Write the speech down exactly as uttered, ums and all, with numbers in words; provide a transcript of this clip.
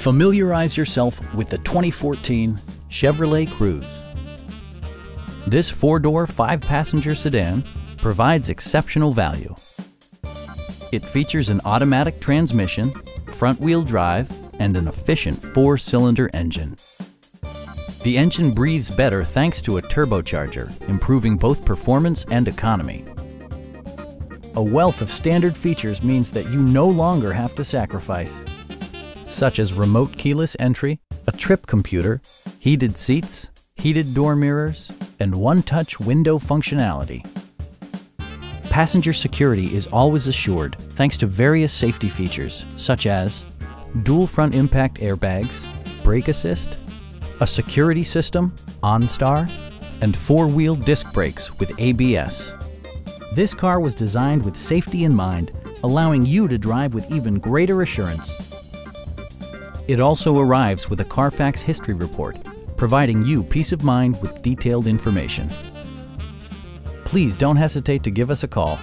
Familiarize yourself with the twenty fourteen Chevrolet Cruze. This four-door, five-passenger sedan provides exceptional value. It features an automatic transmission, front-wheel drive, and an efficient four-cylinder engine. The engine breathes better thanks to a turbocharger, improving both performance and economy. A wealth of standard features means that you no longer have to sacrifice, such as remote keyless entry, a trip computer, heated seats, heated door mirrors, and one-touch window functionality. Passenger security is always assured thanks to various safety features such as dual front impact airbags, brake assist, a security system, OnStar, and four-wheel disc brakes with A B S. This car was designed with safety in mind, allowing you to drive with even greater assurance. It also arrives with a Carfax history report, providing you peace of mind with detailed information. Please don't hesitate to give us a call.